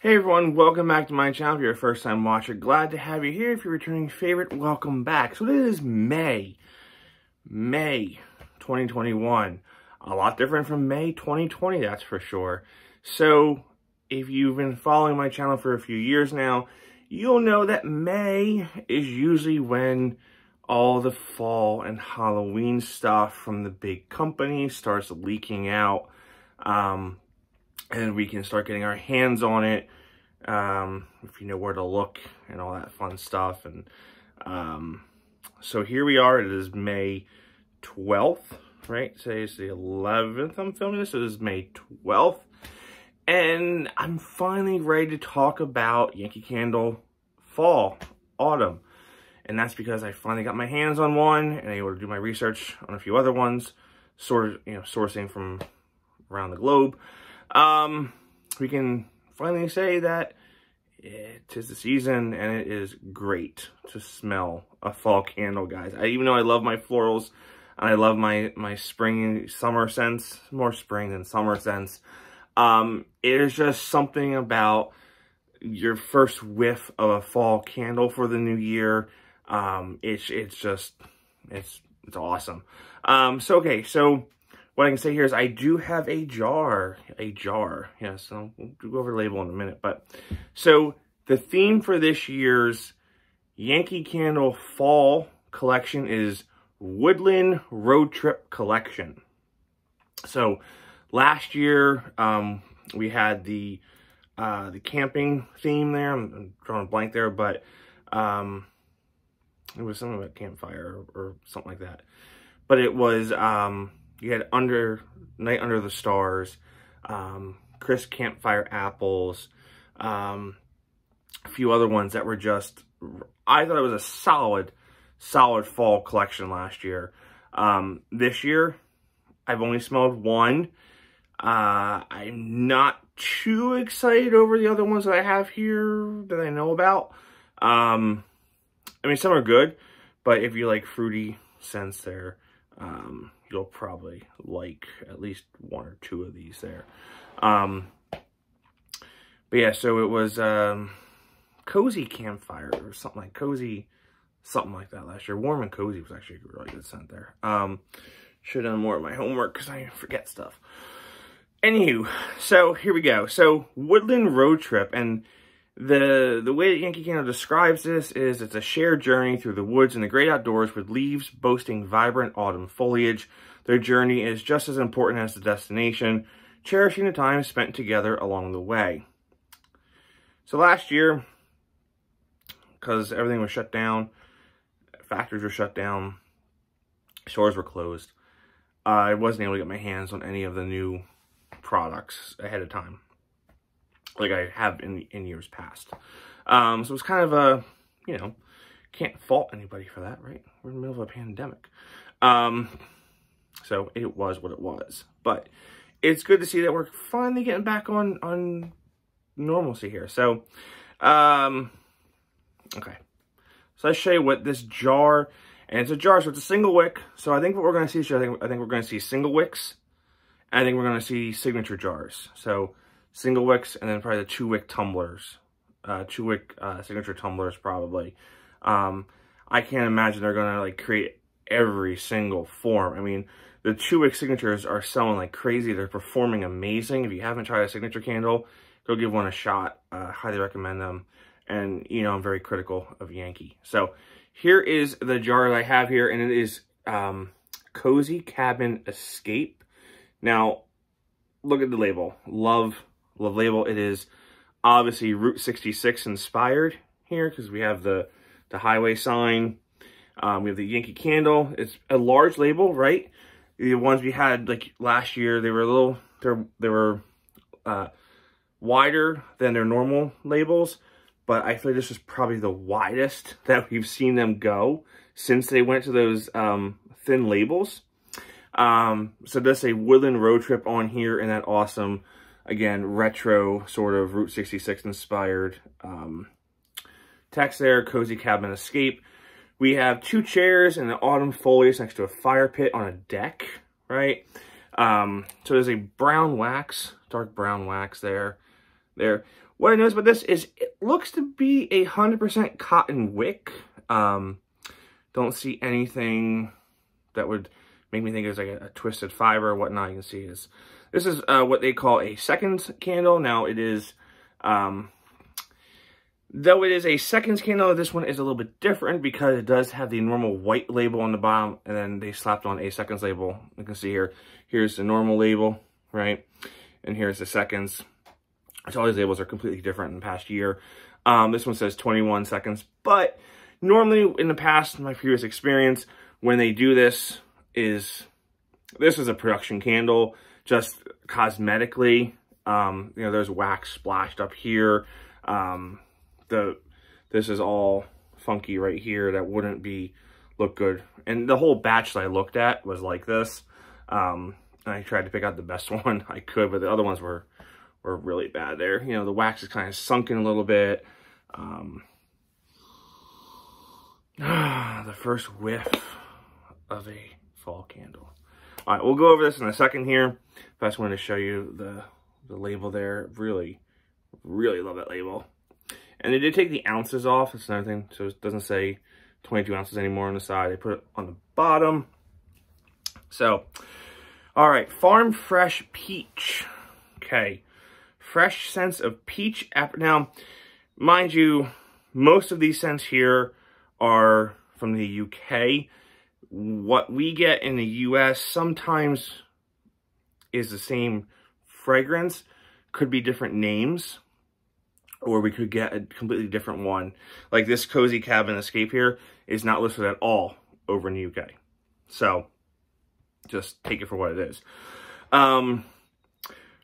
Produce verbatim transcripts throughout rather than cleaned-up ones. Hey everyone, welcome back to my channel. If you're a first time watcher, glad to have you here. If you're a returning favorite, welcome back. So this is May, May twenty twenty-one. A lot different from May twenty twenty, that's for sure. So if you've been following my channel for a few years now, you'll know that May is usually when all the fall and Halloween stuff from the big company starts leaking out. Um, and we can start getting our hands on it, um, if you know where to look and all that fun stuff. And um, so here we are. It is May twelfth, right? Today is the eleventh I'm filming this. So this is May twelfth. And I'm finally ready to talk about Yankee Candle Fall, Autumn. And that's because I finally got my hands on one and I able to do my research on a few other ones, sort, you know, sourcing from around the globe. Um, we can finally say that it is the season and it is great to smell a fall candle, guys. I, even though I love my florals and I love my, my spring, summer scents, more spring than summer scents, um, it is just something about your first whiff of a fall candle for the new year. Um, it's, it's just, it's, it's awesome. Um, so, okay. So what I can say here is I do have a jar, a jar. Yes, I'll go over the label in a minute. But so the theme for this year's Yankee Candle Fall collection is Woodland Road Trip Collection. So last year um, we had the uh, the camping theme there. I'm, I'm drawing a blank there, but um, it was something about campfire or, or something like that. But it was. Um, You had under Night Under the Stars, um, Crisp Campfire Apples, um, a few other ones that were just, I thought it was a solid, solid fall collection last year. Um, this year, I've only smelled one. Uh, I'm not too excited over the other ones that I have here that I know about. Um, I mean, some are good, but if you like fruity scents there, um, you'll probably like at least one or two of these there. Um, but yeah, so it was um, Cozy Campfire or something like Cozy, something like that last year. Warm and Cozy was actually a really good scent there. Um, should have done more of my homework because I forget stuff. Anywho, so here we go. So Woodland Road Trip, and the the way that Yankee Candle describes this is it's a shared journey through the woods and the great outdoors with leaves boasting vibrant autumn foliage. Their journey is just as important as the destination, cherishing the time spent together along the way. So last year, because everything was shut down, factories were shut down, stores were closed, uh, I wasn't able to get my hands on any of the new products ahead of time, like I have in, in years past. Um, so it's kind of a, you know, can't fault anybody for that, right? We're in the middle of a pandemic. Um, so it was what it was. But it's good to see that we're finally getting back on, on normalcy here. So, um, okay. So I'll show you what this jar, and it's a jar, so it's a single wick. So I think what we're going to see is, I think, I think we're going to see single wicks. And I think we're going to see signature jars. So single wicks, and then probably the two wick tumblers, uh, two wick uh, signature tumblers probably. Um, I can't imagine they're gonna like create every single form. I mean, the two wick signatures are selling like crazy. They're performing amazing. If you haven't tried a signature candle, go give one a shot. Uh, highly recommend them. And you know, I'm very critical of Yankee. So here is the jar that I have here, and it is um, Cozy Cabin Escape. Now look at the label. Love. The label, it is obviously Route sixty-six inspired here because we have the, the highway sign. Um, we have the Yankee Candle. It's a large label, right? The ones we had like last year, they were a little, they were uh, wider than their normal labels. But I feel like this is probably the widest that we've seen them go since they went to those um, thin labels. Um, so there's a Woodland Road Trip on here and that awesome, again, retro sort of Route sixty-six inspired um, text there, Cozy Cabin Escape. We have two chairs and the autumn foliage next to a fire pit on a deck, right? Um, so there's a brown wax, dark brown wax there. there. What I noticed about this is it looks to be a one hundred percent cotton wick. Um, don't see anything that would make me think it was like a, a twisted fiber or whatnot. You can see is this is uh, what they call a seconds candle. Now it is, um, though it is a seconds candle, this one is a little bit different because it does have the normal white label on the bottom, and then they slapped on a seconds label. You can see here, here's the normal label, right? And here's the seconds. So all these labels are completely different in the past year. Um, this one says twenty-one seconds, but normally in the past, my previous experience, when they do this, is this is a production candle, just cosmetically. Um, you know, there's wax splashed up here. Um, the this is all funky right here. That wouldn't be look good. And the whole batch that I looked at was like this. Um, and I tried to pick out the best one I could, but the other ones were were really bad there. You know, the wax is kind of sunken a little bit. Um, ah, the first whiff of a fall candle. All right, we'll go over this in a second here. I just wanted to show you the, the label there. Really, really love that label. And they did take the ounces off. That's another thing. So it doesn't say twenty-two ounces anymore on the side. They put it on the bottom. So, all right, Farm Fresh Peach. Okay, fresh scents of peach apple. Now, mind you, most of these scents here are from the U K. What we get in the U S sometimes is the same fragrance, could be different names, or we could get a completely different one. Like this Cozy Cabin Escape here is not listed at all over in the U K. So just take it for what it is. Um,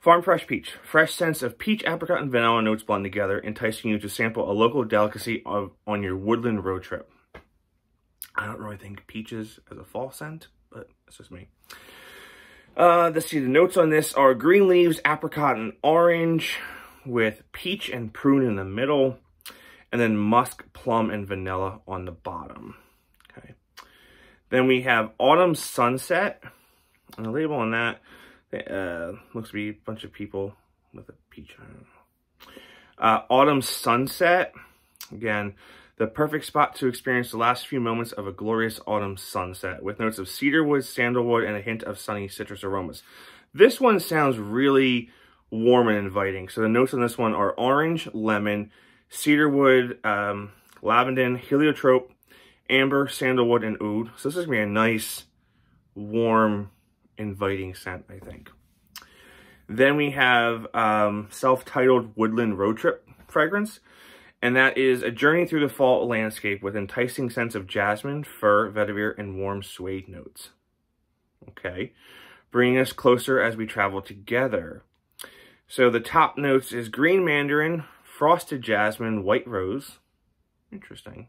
Farm Fresh Peach. Fresh scents of peach, apricot, and vanilla notes blend together, enticing you to sample a local delicacy of, on your Woodland Road Trip. I don't really think peaches as a fall scent, but that's just me. Uh, let's see, the notes on this are green leaves, apricot, and orange with peach and prune in the middle, and then musk, plum, and vanilla on the bottom. Okay. Then we have Autumn Sunset, and the label on that uh, looks to be a bunch of people with a peach. I don't know. Uh, Autumn Sunset, again, the perfect spot to experience the last few moments of a glorious autumn sunset with notes of cedarwood, sandalwood, and a hint of sunny citrus aromas. This one sounds really warm and inviting. So the notes on this one are orange, lemon, cedarwood, um, lavandin, heliotrope, amber, sandalwood, and oud. So this is going to be a nice, warm, inviting scent, I think. Then we have um, self-titled Woodland Road Trip fragrance. And that is a journey through the fall landscape with enticing scents of jasmine, fir, vetiver, and warm suede notes. Okay. Bringing us closer as we travel together. So the top notes is green mandarin, frosted jasmine, white rose. Interesting.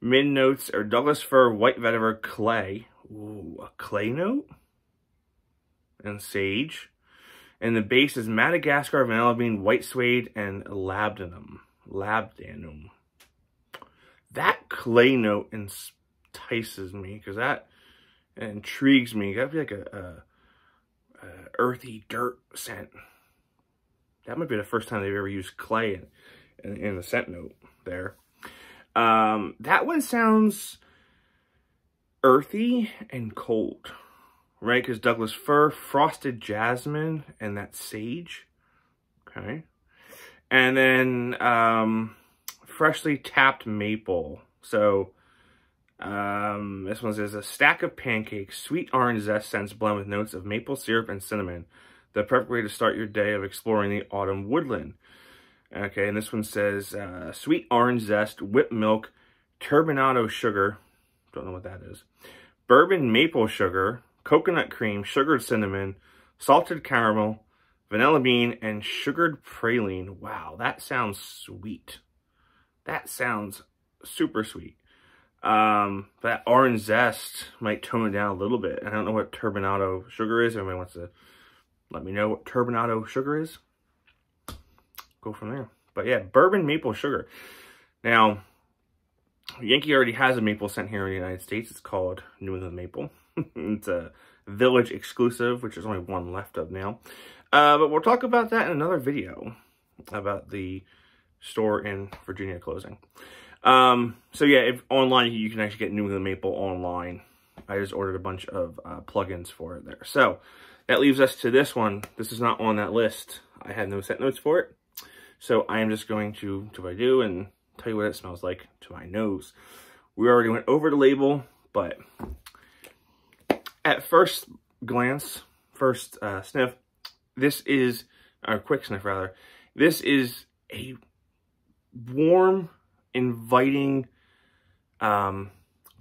Mid notes are Douglas fir, white vetiver, clay. Ooh, a clay note? And sage. And the base is Madagascar vanilla bean, white suede, and labdanum. Labdanum. That clay note entices me because that intrigues me. That'd be like a, a, a earthy dirt scent. That might be the first time they've ever used clay in, in, in the scent note there. Um, that one sounds earthy and cold, right? Because Douglas fir, frosted jasmine, and that sage. Okay. And then um, freshly tapped maple. So um, this one says a stack of pancakes, sweet orange zest scents blend with notes of maple syrup and cinnamon. The perfect way to start your day of exploring the autumn woodland. Okay, and this one says uh, sweet orange zest, whipped milk, turbinado sugar. Don't know what that is. Bourbon maple sugar, coconut cream, sugared cinnamon, salted caramel, vanilla bean, and sugared praline. Wow, that sounds sweet. That sounds super sweet. Um, that orange zest might tone it down a little bit. I don't know what turbinado sugar is. Everybody wants to let me know what turbinado sugar is. Go from there. But yeah, bourbon maple sugar. Now, Yankee already has a maple scent here in the United States. It's called New England Maple. It's a village exclusive, which there's only one left of now. Uh, but we'll talk about that in another video. about the store in Virginia closing. Um, so yeah, if online you can actually get New England Maple online. I just ordered a bunch of uh, plugins for it there. So that leaves us to this one. This is not on that list. I had no set notes for it. So I am just going to do what I do and tell you what it smells like to my nose. We already went over the label, but at first glance, first uh, sniff, this is, or quick sniff rather, this is a warm, inviting um,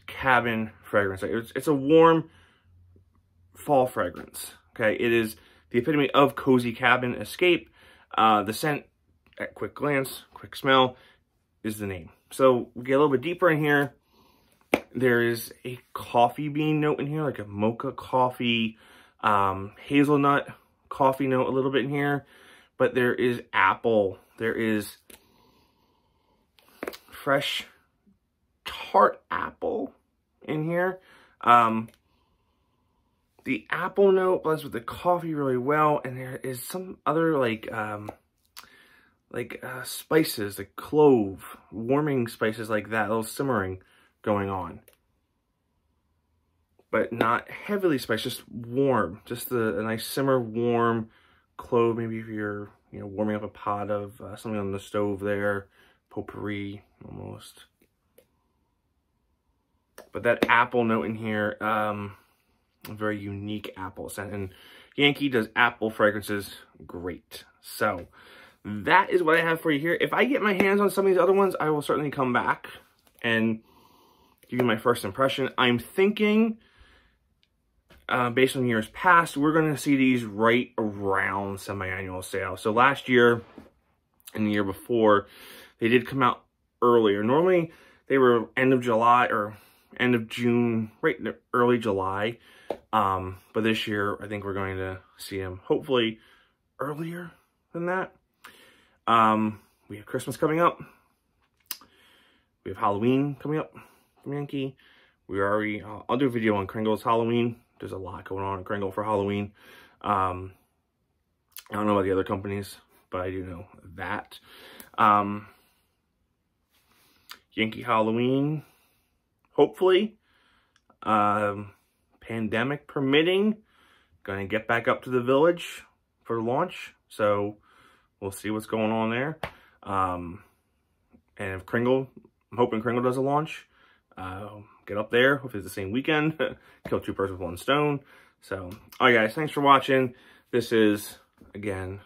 cabin fragrance. It's, it's a warm fall fragrance, okay? It is the epitome of Cozy Cabin Escape. Uh, the scent, at quick glance, quick smell, is the name. So we get a little bit deeper in here. There is a coffee bean note in here, like a mocha coffee, um, hazelnut coffee note a little bit in here. But there is apple. There is fresh tart apple in here. Um, the apple note blends with the coffee really well. And there is some other like, um, like uh, spices, like clove, warming spices like that, a little simmering going on. But not heavily spiced, just warm, just a, a nice simmer, warm clove. Maybe if you're, you know, warming up a pot of uh, something on the stove there, potpourri almost. But that apple note in here, um, a very unique apple scent. And Yankee does apple fragrances great. So that is what I have for you here. If I get my hands on some of these other ones, I will certainly come back and give you my first impression. I'm thinking, uh, based on years past, we're going to see these right around semi-annual sale. So last year and the year before, they did come out earlier. Normally, they were end of July or end of June, right in early July. Um, but this year, I think we're going to see them hopefully earlier than that. Um, we have Christmas coming up. We have Halloween coming up from Yankee. We already, uh, I'll do a video on Kringle's Halloween. There's a lot going on at Kringle for Halloween. Um, I don't know about the other companies, but I do know that. Um, Yankee Halloween, hopefully. Um, pandemic permitting. Gonna get back up to the village for launch. So we'll see what's going on there. Um, and if Kringle, I'm hoping Kringle does a launch. Uh, get up there. Hopefully it's the same weekend. Kill two birds with one stone. So, all right, guys. Thanks for watching. This is, again,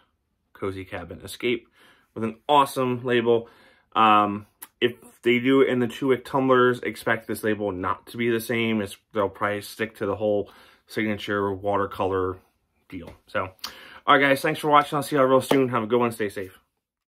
Cozy Cabin Escape with an awesome label. Um, if they do in the two-wick tumblers, expect this label not to be the same. It's, they'll probably stick to the whole signature watercolor deal. So, all right, guys, thanks for watching. I'll see y'all real soon. Have a good one. Stay safe.